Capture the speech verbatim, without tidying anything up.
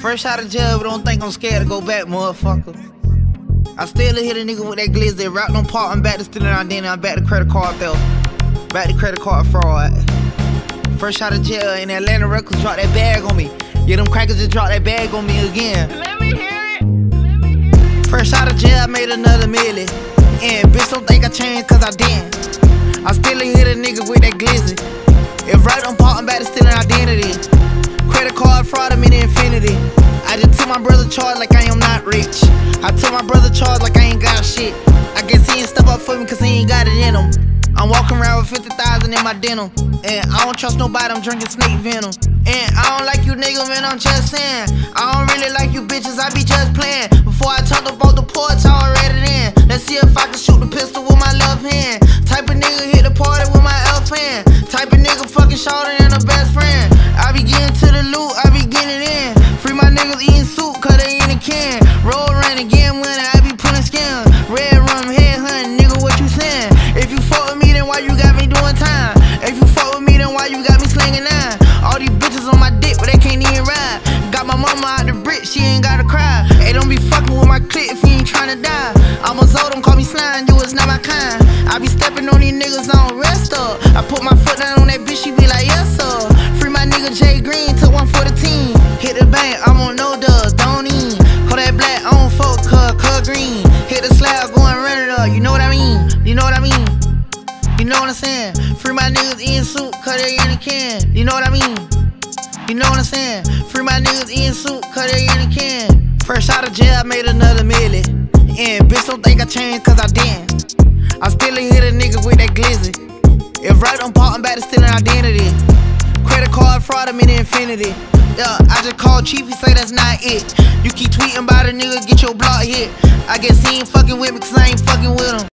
First shot of jail, but don't think I'm scared to go back, motherfucker. I still hit a nigga with that glizzy. Rock them part, I'm back to stealing identity. I'm back to credit card theft. Back to credit card fraud. First shot of jail, and Atlanta Records dropped that bag on me. Yeah, them crackers just dropped that bag on me again. Let me hear it. Let me hear it. First shot of jail, I made another million. And bitch, don't think I changed, cause I didn't. I still hit a nigga with that glizzy. If right on part, I'm back to stealing identity. Credit card fraud, I'm in infinity. I just took my brother charge like I am not rich. I took my brother charge like I ain't got shit. I guess he ain't step up for me cause he ain't got it in him. I'm walking around with fifty thousand in my denim. And I don't trust nobody, I'm drinking snake venom. And I don't like you nigga, man, I'm just saying. I don't really like you bitches, I be just playing. Before I talk about the porch, I already read it in. Let's see if I can shoot the pistol with my left hand. Type of nigga hit the party with my elf hand. Type of nigga fucking shorter than a best friend. I be getting to the loot, I be getting in. Free my niggas eating soup, cause they in a can. Roll around again, winner, I be pulling scams. Red rum, head hunting, nigga, what you saying? If you fuck with me, then why you got me doing time? If you fuck with me, then why you got me slinging nine? All these bitches on my dick, but they can't even ride. Got my mama out the brick, she ain't gotta cry. Hey, don't be fucking with my clique if you ain't tryna die. I'm a Zoe, don't call me slime, you is not my kind. I be stepping on these niggas, I don't rest up. I put my foot down on that bitch, she be like, yes, sir. Free my nigga Jay Green, took one for the team. Hit the bank, I'm on no dubs, don't eat. Call that black, I don't fuck, cuz, cuz green. Hit the slab, go and run it up, you know what I mean? You know what I mean? You know what I'm saying? Free my niggas eating soup, cuz they in the can. You know what I mean? You know what I'm saying? Free my niggas eating soup, cuz they in the can. First shot of jail, I made another million. And bitch, don't think I changed, cuz I didn't. I still hit a nigga with that glizzy. If right on part, I'm back to stealing identity. Credit card fraud, I'm in infinity. Yeah, I just called Chief, he say that's not it. You keep tweeting about a nigga, get your block hit. I guess he ain't fucking with me cause I ain't fucking with him.